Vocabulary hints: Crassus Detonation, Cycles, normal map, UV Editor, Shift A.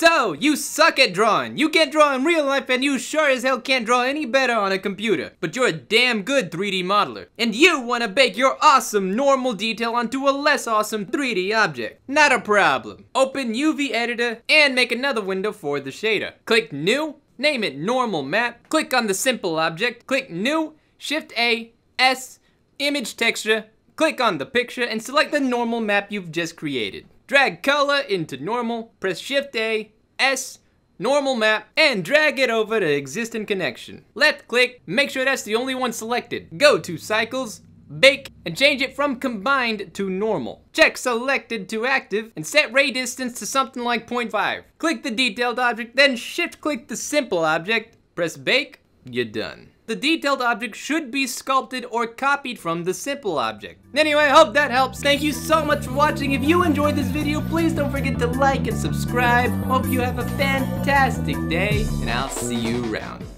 So, you suck at drawing. You can't draw in real life and you sure as hell can't draw any better on a computer. But you're a damn good 3D modeler. And you wanna bake your awesome normal detail onto a less awesome 3D object. Not a problem. Open UV Editor and make another window for the shader. Click New, name it Normal Map. Click on the simple object, click New, Shift A, S, Image Texture. Click on the picture and select the normal map you've just created. Drag color into normal, press Shift A, S, normal map, and drag it over to existing connection. Left click, make sure that's the only one selected. Go to Cycles, Bake, and change it from combined to normal. Check selected to active and set ray distance to something like 0.5. Click the detailed object, then shift click the simple object, press Bake, you're done. The detailed object should be sculpted or copied from the simple object. Anyway, I hope that helps. Thank you so much for watching. If you enjoyed this video, please don't forget to like and subscribe. Hope you have a fantastic day, and I'll see you around.